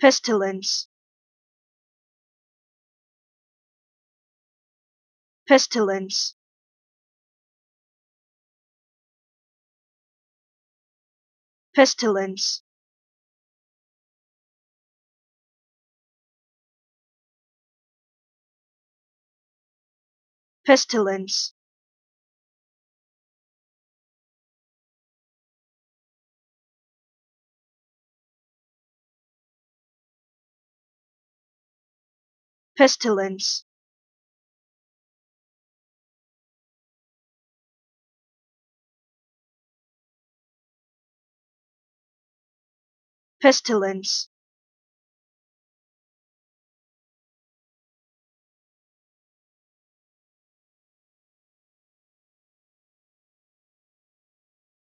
Pestilence. Pestilence. Pestilence. Pestilence. Pestilence. Pestilence.